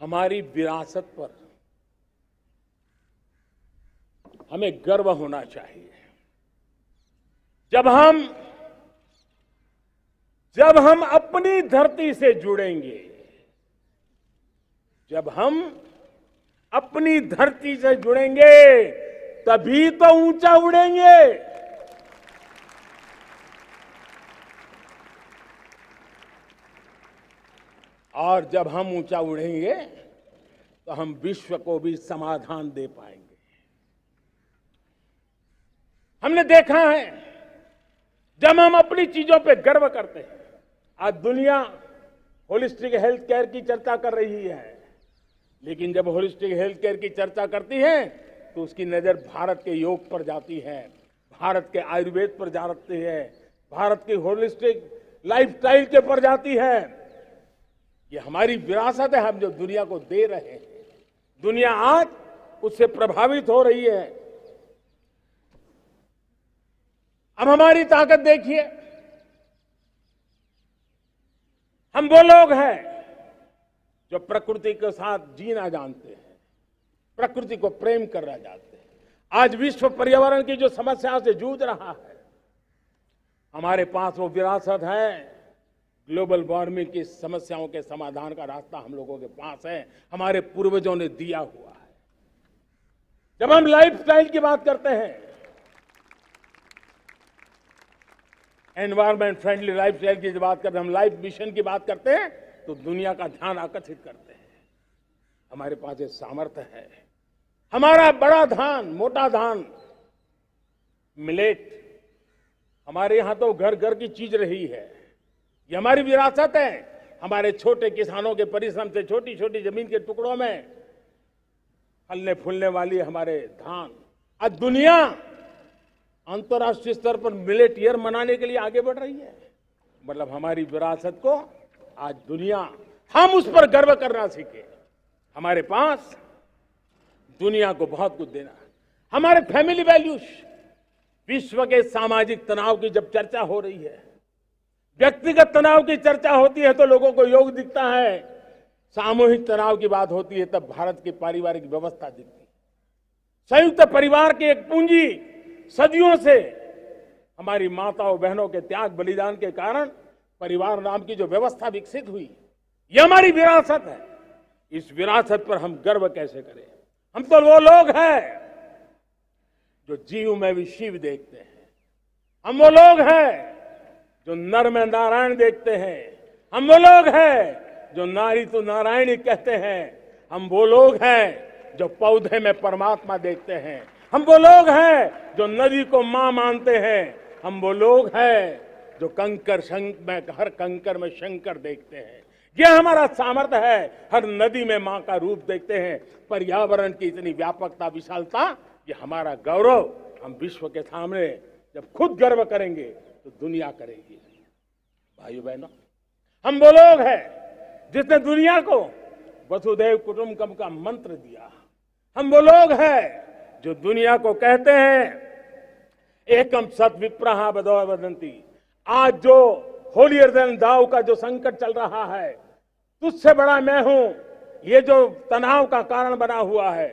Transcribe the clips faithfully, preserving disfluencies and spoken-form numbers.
हमारी विरासत पर हमें गर्व होना चाहिए। जब हम जब हम अपनी धरती से जुड़ेंगे, जब हम अपनी धरती से जुड़ेंगे तभी तो ऊंचा उड़ेंगे। और जब हम ऊंचा उड़ेंगे तो हम विश्व को भी समाधान दे पाएंगे। हमने देखा है जब हम अपनी चीजों पे गर्व करते हैं, आज दुनिया होलिस्टिक हेल्थ केयर की चर्चा कर रही है, लेकिन जब होलिस्टिक हेल्थ केयर की चर्चा करती है तो उसकी नजर भारत के योग पर जाती है, भारत के आयुर्वेद पर जाती है, भारत की होलिस्टिक लाइफस्टाइल के पर जाती है। ये हमारी विरासत है, हम जो दुनिया को दे रहे हैं। दुनिया आज उससे प्रभावित हो रही है। अब हमारी ताकत देखिए, हम वो लोग हैं जो प्रकृति के साथ जीना जानते हैं, प्रकृति को प्रेम करना जानते हैं। आज विश्व पर्यावरण की जो समस्या से जूझ रहा है, हमारे पास वो विरासत है। ग्लोबल वार्मिंग की समस्याओं के समाधान का रास्ता हम लोगों के पास है, हमारे पूर्वजों ने दिया हुआ है। जब हम लाइफस्टाइल की बात करते हैं, एनवायरमेंट फ्रेंडली लाइफस्टाइल की बात करते हैं, हम लाइफ मिशन की बात करते हैं तो दुनिया का ध्यान आकर्षित करते हैं। हमारे पास ये सामर्थ्य है। हमारा बड़ा धान, मोटा धान, मिलेट हमारे यहां तो घर घर की चीज रही है। ये हमारी विरासत है। हमारे छोटे किसानों के परिश्रम से छोटी छोटी जमीन के टुकड़ों में फलने फूलने वाली हमारे धान। आज दुनिया अंतर्राष्ट्रीय स्तर पर मिलेट ईयर मनाने के लिए आगे बढ़ रही है। मतलब हमारी विरासत को आज दुनिया, हम उस पर गर्व करना सीखे। हमारे पास दुनिया को बहुत कुछ देना है। हमारे फैमिली वैल्यूज, विश्व के सामाजिक तनाव की जब चर्चा हो रही है, व्यक्तिगत तनाव की चर्चा होती है तो लोगों को योग दिखता है, सामूहिक तनाव की बात होती है तब भारत की पारिवारिक व्यवस्था दिखती है। संयुक्त परिवार की एक पूंजी, सदियों से हमारी माताओं बहनों के त्याग बलिदान के कारण परिवार नाम की जो व्यवस्था विकसित हुई, ये हमारी विरासत है। इस विरासत पर हम गर्व कैसे करें? हम तो वो लोग हैं जो जीव में भी शिव देखते हैं, हम वो लोग हैं जो नर में नारायण देखते हैं, हम वो लोग हैं जो नारी तो नारायण ही कहते हैं, हम वो लोग हैं जो पौधे में परमात्मा देखते हैं, हम वो लोग हैं जो नदी को मां मानते हैं, हम वो लोग हैं जो कंकर शंक में, हर कंकर में शंकर देखते हैं। यह हमारा सामर्थ्य है। हर नदी में मां का रूप देखते हैं। पर्यावरण की इतनी व्यापकता, विशालता, ये हमारा गौरव। हम विश्व के सामने जब खुद गर्व करेंगे तो दुनिया करेगी। भाइयों बहनों, हम वो लोग हैं जिसने दुनिया को वसुधैव कुटुम्बकम का मंत्र दिया। हम वो लोग हैं जो दुनिया को कहते हैं एकम सत् विप्रहा बधो वदंती। आज जो होलियर देन दाव का जो संकट चल रहा है, तुझसे बड़ा मैं हूं, ये जो तनाव का कारण बना हुआ है,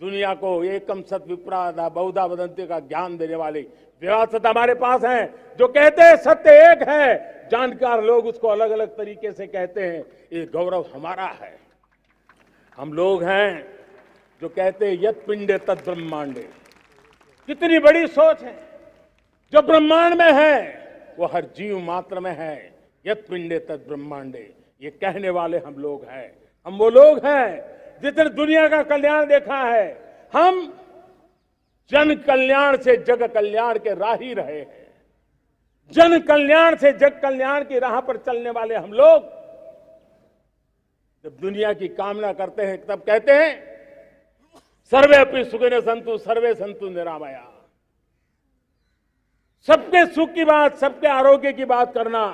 दुनिया को एकम सत् विप्रहा बहुधा वदंती का ज्ञान देने वाली विरासत हमारे पास है। जो कहते हैं सत्य एक है, जानकार लोग उसको अलग अलग तरीके से कहते हैं। ये गौरव हमारा है। हम लोग हैं जो कहते हैं यत् पिंडे तत् ब्रह्मांडे। कितनी बड़ी सोच है। जो ब्रह्मांड में है वो हर जीव मात्र में है। यत् पिंडे तत् ब्रह्मांडे, ये कहने वाले हम लोग हैं। हम वो लोग हैं जितने दुनिया का कल्याण देखा है। हम जन कल्याण से जग कल्याण के राही रहे हैं। जन कल्याण से जग कल्याण की राह पर चलने वाले हम लोग जब दुनिया की कामना करते हैं तब कहते हैं सर्वे अपि सुखिनः सन्तु, सर्वे सन्तु निरामया। सबके सुख की बात, सबके आरोग्य की बात करना,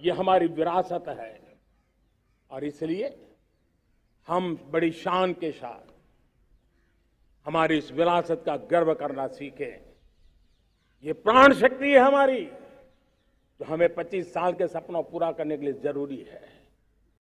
ये हमारी विरासत है। और इसलिए हम बड़ी शान के साथ हमारी इस विरासत का गर्व करना सीखे। ये प्राण शक्ति है हमारी, जो हमें पच्चीस साल के सपनों पूरा करने के लिए जरूरी है।